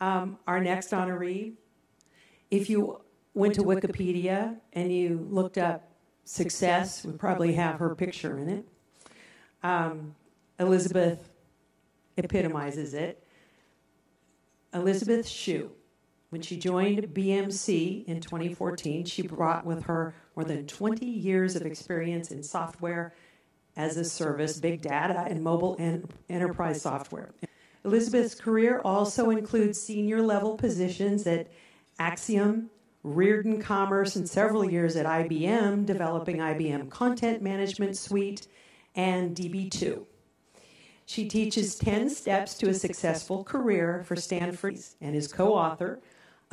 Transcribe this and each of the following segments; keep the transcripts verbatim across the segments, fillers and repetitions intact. um, our next honoree. If you went to Wikipedia and you looked up success, we probably have her picture in it. Um, Elizabeth epitomizes it. Elizabeth Xu, when she joined B M C in twenty fourteen, she brought with her more than twenty years of experience in software as a service, big data, and mobile en enterprise software. Elizabeth's career also includes senior-level positions at Axiom, Reardon Commerce, and several years at I B M, developing I B M Content Management Suite and D B two. She teaches ten steps to a Successful Career for Stanford and is co-author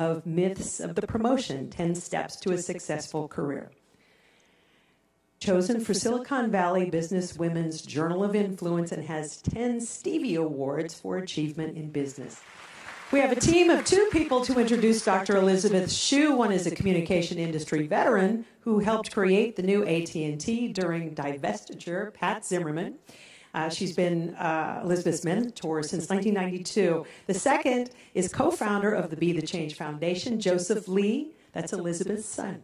of Myths of the Promotion, ten steps to a Successful Career. Chosen for Silicon Valley Business Women's Journal of Influence and has ten Stevie Awards for achievement in business. We have a team of two people to introduce Doctor Elizabeth Xu. One is a communication industry veteran who helped create the new A T and T during divestiture, Pat Zimmerman. Uh, she's been uh, Elizabeth's mentor since nineteen ninety-two. The second is co-founder of the Be the Change Foundation, Joseph Lee. That's Elizabeth's son.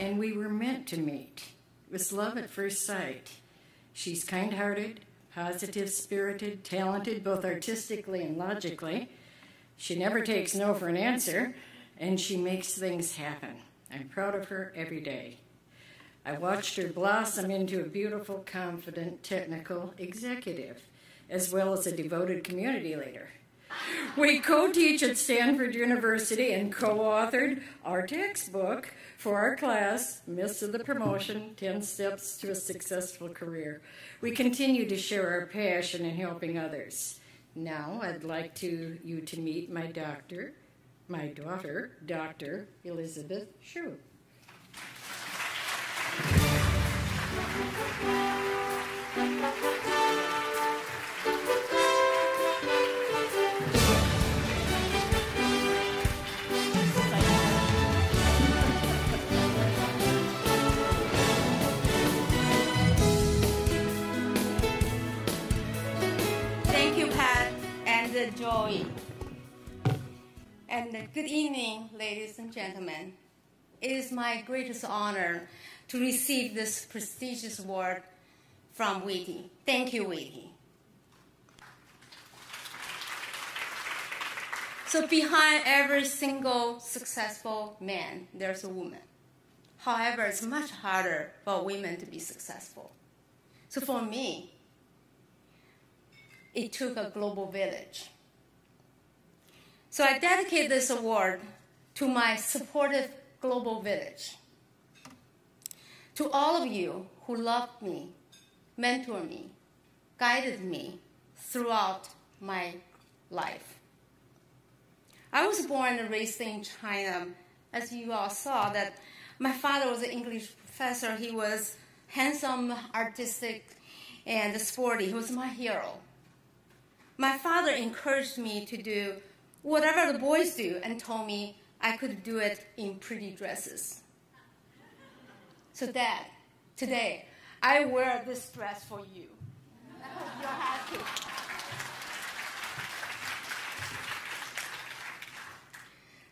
And we were meant to meet. It was love at first sight. She's kind-hearted, positive-spirited, talented, both artistically and logically. She never takes no for an answer, and she makes things happen. I'm proud of her every day. I watched her blossom into a beautiful, confident, technical executive, as well as a devoted community leader. We co-teach at Stanford University and co-authored our textbook for our class, Myths of the Promotion, ten steps to a Successful Career. We continue to share our passion in helping others. Now I'd like to you to meet my doctor, my daughter, Doctor Elizabeth Xu. Joy. And good evening, ladies and gentlemen. It is my greatest honor to receive this prestigious award from WITI. Thank you, WITI. So behind every single successful man, there's a woman. However, it's much harder for women to be successful. So for me, it took a global village. So I dedicate this award to my supportive global village, to all of you who loved me, mentored me, guided me throughout my life. I was born and raised in China. As you all saw, that my father was an English professor. He was handsome, artistic, and sporty. He was my hero. My father encouraged me to do whatever the boys do, and told me I could do it in pretty dresses. So Dad, today, I wear this dress for you. I hope you're happy.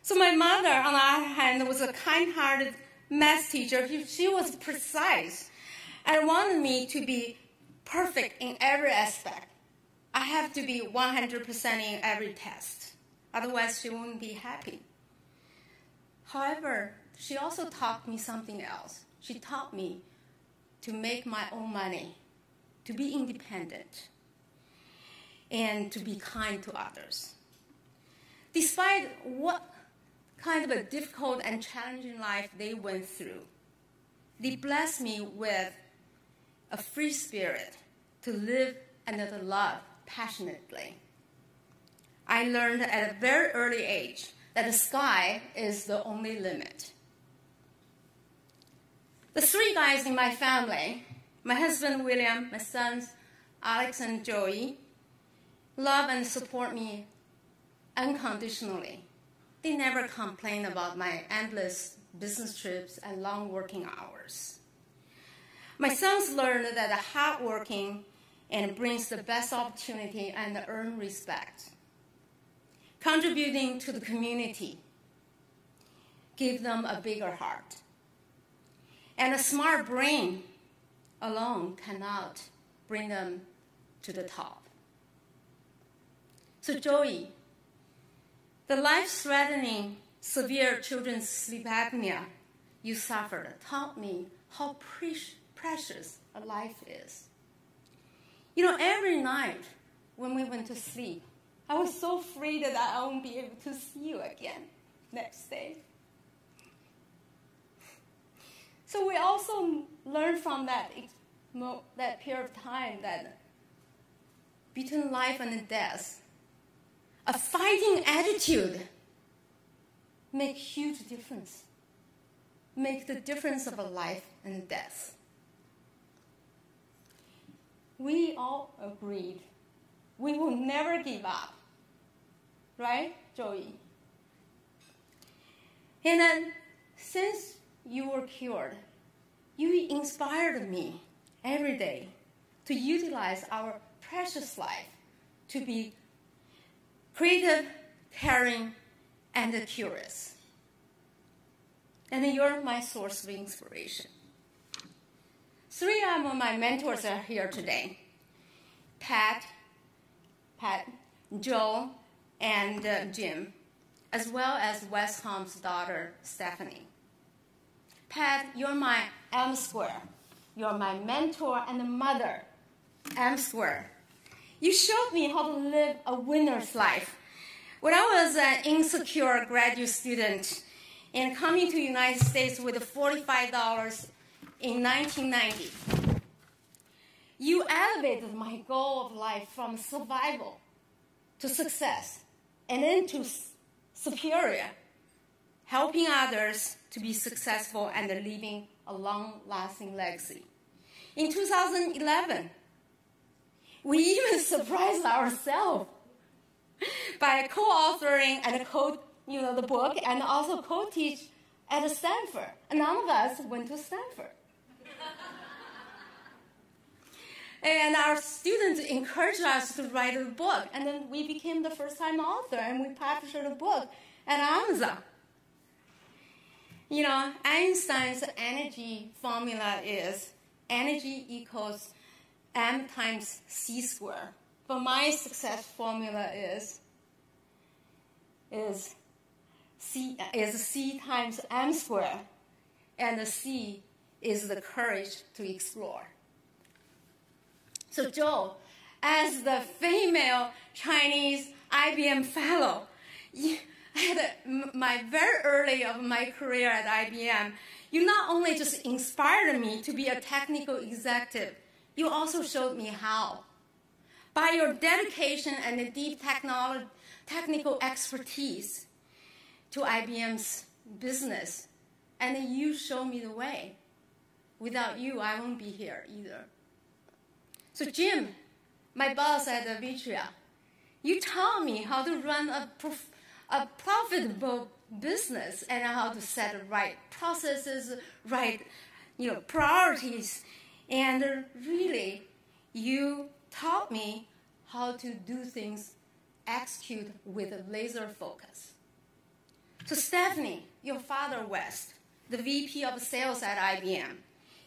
So my mother, on the other hand, was a kind-hearted math teacher. She was precise and wanted me to be perfect in every aspect. I have to be one hundred percent in every test. Otherwise, she wouldn't be happy. However, she also taught me something else. She taught me to make my own money, to be independent, and to be kind to others. Despite what kind of a difficult and challenging life they went through, they blessed me with a free spirit to live and to love passionately. I learned at a very early age that the sky is the only limit. The three guys in my family, my husband William, my sons Alex and Joey, love and support me unconditionally. They never complain about my endless business trips and long working hours. My sons learned that hardworking and brings the best opportunity and earn respect. Contributing to the community give them a bigger heart. And a smart brain alone cannot bring them to the top. So Joey, the life-threatening severe children's sleep apnea you suffered taught me how pre precious a life is. You know, every night when we went to sleep, I was so afraid that I won't be able to see you again next day. So we also learned from that, that period of time that between life and death, a fighting attitude makes huge difference, makes the difference of a life and death. We all agreed we will never give up, right, Joey? And then since you were cured, you inspired me every day to utilize our precious life to be creative, caring, and curious. And you're my source of inspiration. Three of my mentors are here today. Pat, Pat, Joe, and uh, Jim, as well as West Holmes' daughter, Stephanie. Pat, you're my M square. You're my mentor and mother, M square. You showed me how to live a winner's life. When I was an insecure graduate student and coming to the United States with forty-five dollars in nineteen ninety, you elevated my goal of life from survival to success and then to superior, helping others to be successful and leaving a long-lasting legacy. In two thousand eleven, we even surprised ourselves by co-authoring and co, you know, the book, and also co-teach at Stanford. And none of us went to Stanford. And our students encouraged us to write a book, and then we became the first-time author, and we published a book at Amazon. You know, Einstein's energy formula is energy equals m times c squared. But my success formula is is c is c times m squared, and the c is the courage to explore. So Joe, as the female Chinese I B M fellow, at my very early of my career at I B M, you not only just inspired me to be a technical executive, you also showed me how. By your dedication and deep technical expertise to I B M's business, and you showed me the way. Without you, I won't be here either. So Jim, my boss at Vitria, you taught me how to run a, prof a profitable business and how to set the right processes, right, you know, priorities, and really, you taught me how to do things, execute with a laser focus. So Stephanie, your father, West, the V P of sales at I B M,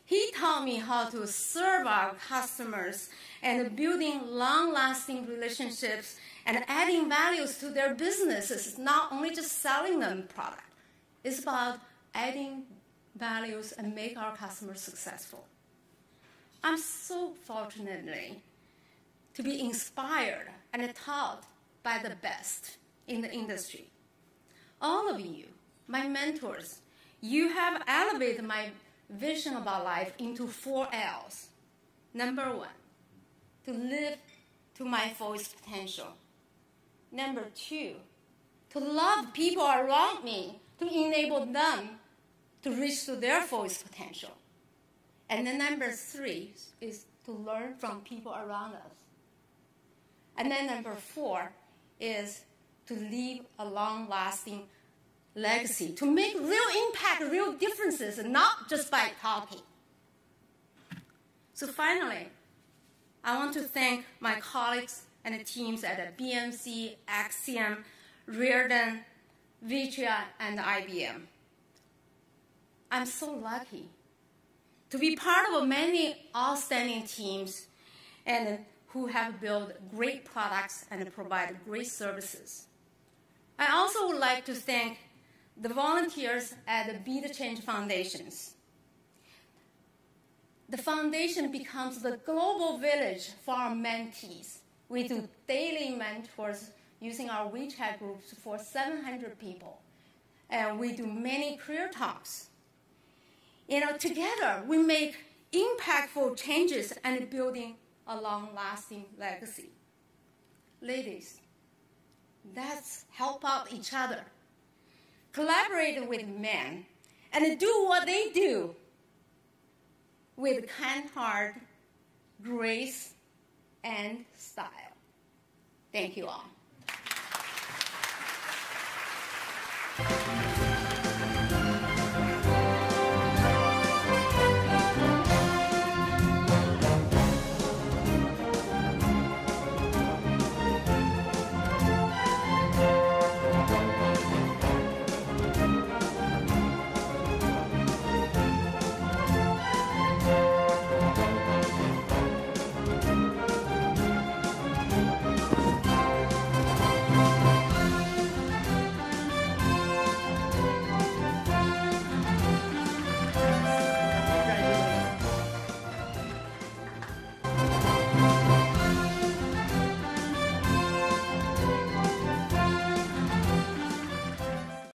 he taught me how to serve our customers and building long-lasting relationships and adding values to their businesses, not only just selling them product. It's about adding values and make our customers successful. I'm so fortunately to be inspired and taught by the best in the industry. All of you, my mentors, you have elevated my vision about life into four L's. Number one, to live to my fullest potential. Number two, to love people around me to enable them to reach to their fullest potential. And then number three is to learn from people around us. And then number four is to leave a long-lasting legacy, to make real impact, real differences, and not just by talking. So finally, I want to thank my colleagues and the teams at the B M C, Axiom, Reardon, Vitria, and I B M. I'm so lucky to be part of many outstanding teams and who have built great products and provide great services. I also would like to thank the volunteers at the Be the Change Foundations. The foundation becomes the global village for our mentees. We do daily mentors using our WeChat groups for seven hundred people. And we do many career talks. You know, together we make impactful changes and building a long-lasting legacy. Ladies, let's help out each other, collaborate with men, and do what they do with a kind heart, grace, and style. Thank you all.